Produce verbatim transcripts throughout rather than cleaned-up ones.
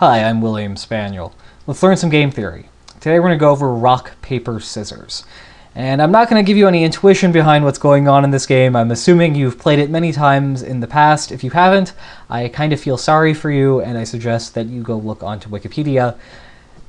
Hi, I'm William Spaniel. Let's learn some game theory. Today we're going to go over rock, paper, scissors. And I'm not going to give you any intuition behind what's going on in this game. I'm assuming you've played it many times in the past. If you haven't, I kind of feel sorry for you, and I suggest that you go look onto Wikipedia.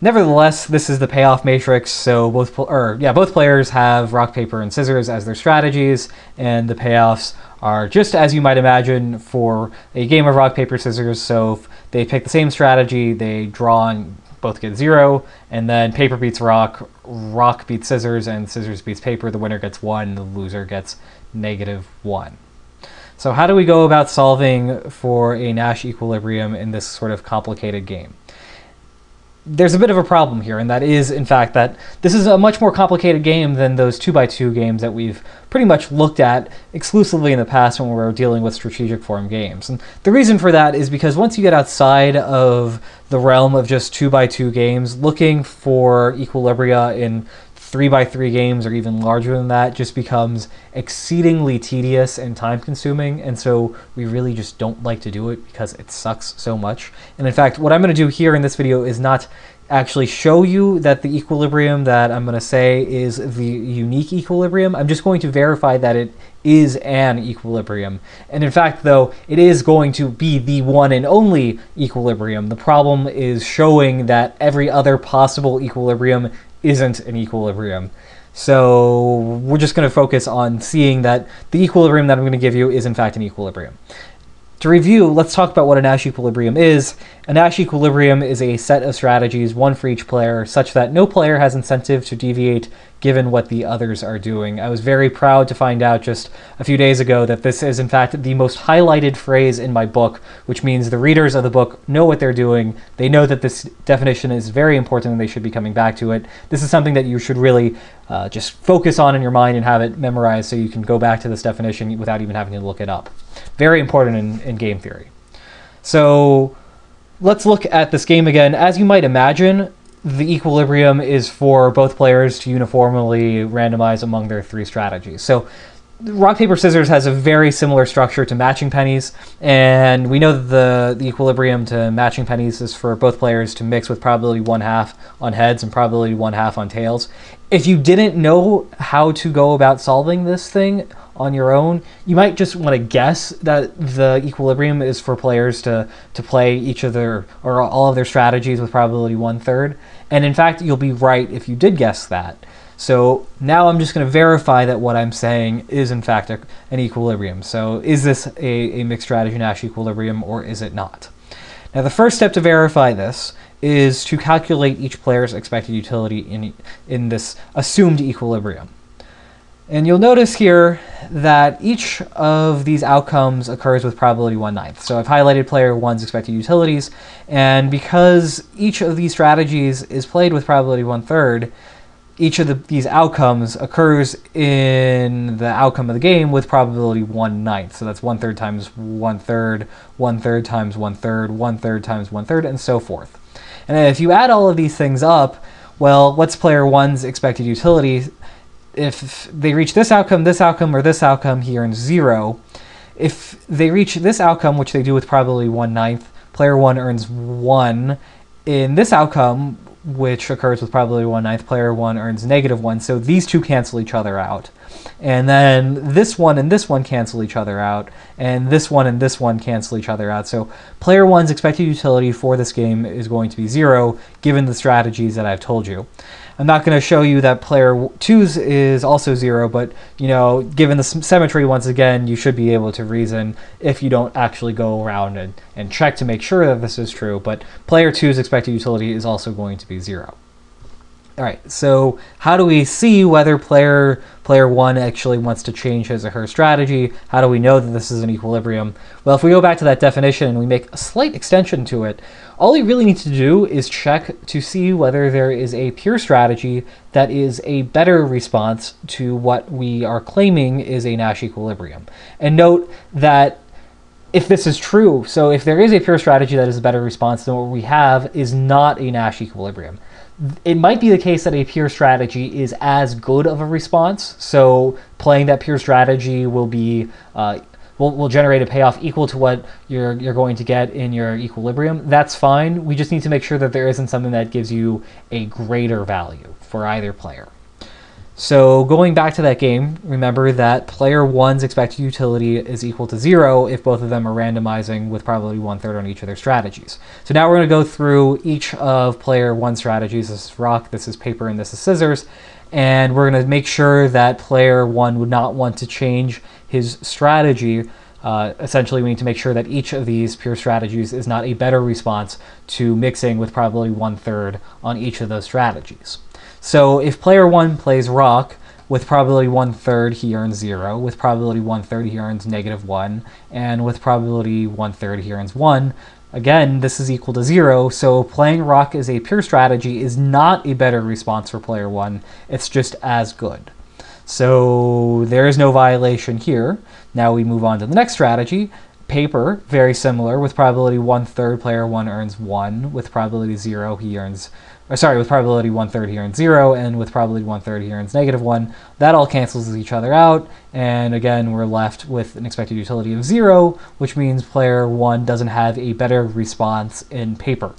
Nevertheless, this is the payoff matrix, so both, or, yeah, both players have rock, paper, and scissors as their strategies, and the payoffs are just as you might imagine for a game of rock, paper, scissors. So if they pick the same strategy, they draw and both get zero, and then paper beats rock, rock beats scissors, and scissors beats paper. The winner gets one, the loser gets negative one. So how do we go about solving for a Nash equilibrium in this sort of complicated game? There's a bit of a problem here, and that is, in fact, that this is a much more complicated game than those two by two games that we've pretty much looked at exclusively in the past when we were dealing with strategic form games. And the reason for that is because once you get outside of the realm of just two by two games, looking for equilibria in three by three games or even larger than that just becomes exceedingly tedious and time-consuming, and so we really just don't like to do it because it sucks so much. And in fact, what I'm going to do here in this video is not actually show you that the equilibrium that I'm going to say is the unique equilibrium. I'm just going to verify that it is an equilibrium. And in fact, though, it is going to be the one and only equilibrium. The problem is showing that every other possible equilibrium isn't an equilibrium. So we're just going to focus on seeing that the equilibrium that I'm going to give you is in fact an equilibrium. To review, let's talk about what a Nash equilibrium is. A Nash equilibrium is a set of strategies, one for each player, such that no player has incentive to deviate given what the others are doing. I was very proud to find out just a few days ago that this is in fact the most highlighted phrase in my book, which means the readers of the book know what they're doing. They know that this definition is very important and they should be coming back to it. This is something that you should really uh, just focus on in your mind and have it memorized so you can go back to this definition without even having to look it up. Very important in, in game theory. So let's look at this game again. As you might imagine, the equilibrium is for both players to uniformly randomize among their three strategies. So rock, paper, scissors has a very similar structure to matching pennies, and we know that the, the equilibrium to matching pennies is for both players to mix with probability one half on heads and probability one half on tails. If you didn't know how to go about solving this thing on your own, you might just want to guess that the equilibrium is for players to, to play each of their, or all of their strategies with probability one third. And in fact, you'll be right if you did guess that. So now I'm just going to verify that what I'm saying is in fact a, an equilibrium. So is this a, a mixed strategy Nash equilibrium or is it not? Now the first step to verify this is to calculate each player's expected utility in, in this assumed equilibrium. And you'll notice here that each of these outcomes occurs with probability one ninth. So I've highlighted player one's expected utilities, and because each of these strategies is played with probability one third, each of the, these outcomes occurs in the outcome of the game with probability one ninth. So that's one third times one third, one third times one third, one third times one third, and so forth. And if you add all of these things up, well, what's player one's expected utility? If they reach this outcome, this outcome, or this outcome here in zero, if they reach this outcome, which they do with probability one ninth, player one earns one. In this outcome, which occurs with probability one ninth, player one earns negative one, so these two cancel each other out. And then this one and this one cancel each other out, and this one and this one cancel each other out. So player one's expected utility for this game is going to be zero, given the strategies that I've told you. I'm not going to show you that player two's is also zero, but, you know, given the symmetry, once again, you should be able to reason if you don't actually go around and, and check to make sure that this is true, but player two's expected utility is also going to be zero. All right, so how do we see whether player player one actually wants to change his or her strategy? How do we know that this is an equilibrium? Well, if we go back to that definition and we make a slight extension to it, all you really need to do is check to see whether there is a pure strategy that is a better response to what we are claiming is a Nash equilibrium. And note that if this is true, so if there is a pure strategy that is a better response, then what we have is not a Nash equilibrium. It might be the case that a pure strategy is as good of a response, so playing that pure strategy will be uh, will, will generate a payoff equal to what you're, you're going to get in your equilibrium, that's fine. We just need to make sure that there isn't something that gives you a greater value for either player. So going back to that game, remember that player one's expected utility is equal to zero if both of them are randomizing with probability one third on each of their strategies. So now we're going to go through each of player one strategies. This is rock, this is paper, and this is scissors. And we're going to make sure that player one would not want to change his strategy. Uh, essentially, we need to make sure that each of these pure strategies is not a better response to mixing with probability one third on each of those strategies. So if player one plays rock, with probability one third he earns zero, with probability one third he earns negative one, and with probability one third he earns one. Again, this is equal to zero, so playing rock as a pure strategy is not a better response for player one, it's just as good. So there is no violation here. Now we move on to the next strategy. Paper, very similar, with probability one third player one earns one, with probability zero he earns Sorry, with probability one third he earns zero, and with probability one third he earns negative one. That all cancels each other out, and again we're left with an expected utility of zero, which means player one doesn't have a better response in paper.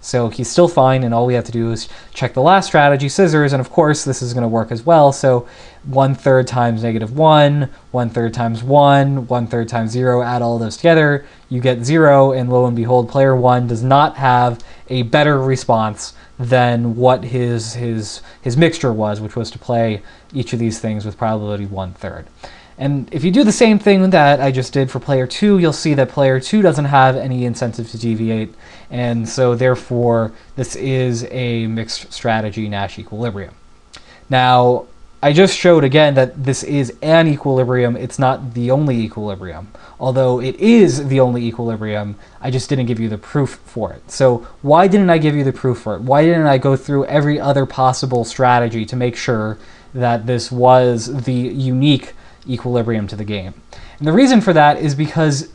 So he's still fine, and all we have to do is check the last strategy, scissors, and of course this is going to work as well. So one third times negative one, one third times one, one third times zero, add all those together, you get zero, and lo and behold, player one does not have a better response than what his his his mixture was, which was to play each of these things with probability one third. And if you do the same thing that I just did for player two, you'll see that player two doesn't have any incentive to deviate, and so therefore this is a mixed strategy Nash equilibrium. Now, I just showed again that this is an equilibrium, it's not the only equilibrium. Although it is the only equilibrium, I just didn't give you the proof for it. So why didn't I give you the proof for it? Why didn't I go through every other possible strategy to make sure that this was the unique equilibrium to the game? And the reason for that is because,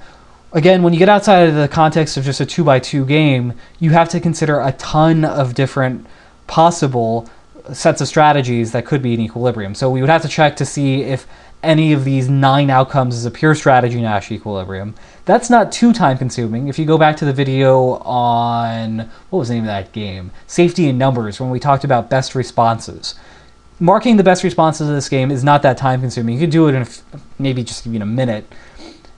again, when you get outside of the context of just a two by two game, you have to consider a ton of different possible sets of strategies that could be an equilibrium. So we would have to check to see if any of these nine outcomes is a pure strategy Nash equilibrium. That's not too time consuming. If you go back to the video on, what was the name of that game? Safety in Numbers, when we talked about best responses. Marking the best responses of this game is not that time consuming. You could do it in maybe just even a minute,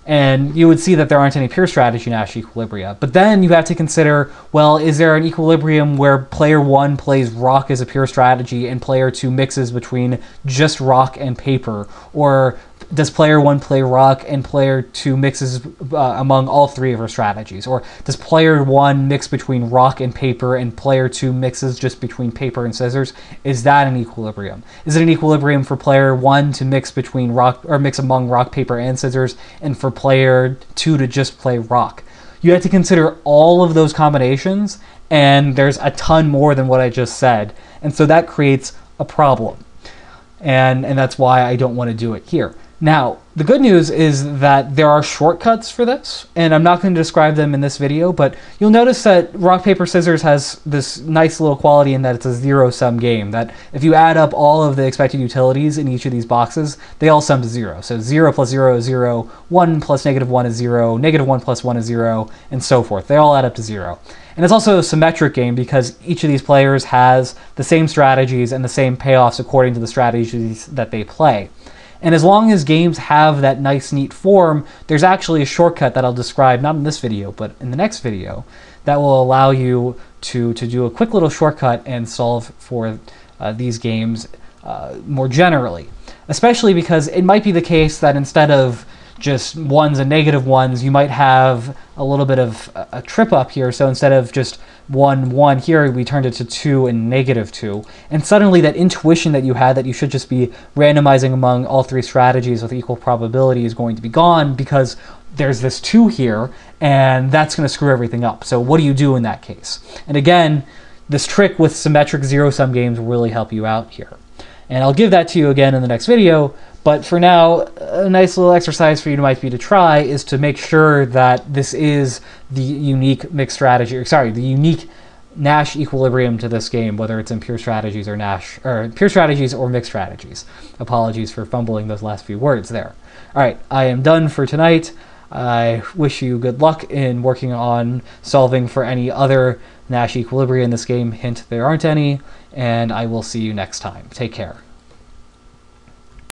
and you would see that there aren't any pure strategy Nash equilibria. But then you have to consider, well, is there an equilibrium where player one plays rock as a pure strategy and player two mixes between just rock and paper? Or does player one play rock and player two mixes uh, among all three of her strategies? Or does player one mix between rock and paper and player two mixes just between paper and scissors? Is that an equilibrium? Is it an equilibrium for player one to mix between rock, or mix among rock, paper, and scissors, and for player two to just play rock? You have to consider all of those combinations, and there's a ton more than what I just said. And so that creates a problem. And, and that's why I don't want to do it here. Now, the good news is that there are shortcuts for this, and I'm not going to describe them in this video, but you'll notice that rock, paper, scissors has this nice little quality in that it's a zero-sum game, that if you add up all of the expected utilities in each of these boxes, they all sum to zero. So zero plus zero is zero, one plus negative one is zero, negative one plus one is zero, and so forth. They all add up to zero. And it's also a symmetric game because each of these players has the same strategies and the same payoffs according to the strategies that they play. And as long as games have that nice, neat form, there's actually a shortcut that I'll describe, not in this video, but in the next video, that will allow you to, to do a quick little shortcut and solve for uh, these games uh, more generally. Especially because it might be the case that instead of just ones and negative ones, you might have a little bit of a, a trip up here, so instead of just one, one here, we turned it to two and negative two. And suddenly that intuition that you had that you should just be randomizing among all three strategies with equal probability is going to be gone because there's this two here, and that's going to screw everything up. So what do you do in that case? And again, this trick with symmetric zero-sum games will really help you out here. And I'll give that to you again in the next video, but for now, a nice little exercise for you might be to try is to make sure that this is the unique mixed strategy, or sorry, the unique Nash equilibrium to this game, whether it's in pure strategies or Nash, or pure strategies or mixed strategies. Apologies for fumbling those last few words there. All right, I am done for tonight. I wish you good luck in working on solving for any other Nash equilibria in this game. Hint, there aren't any, and I will see you next time. Take care.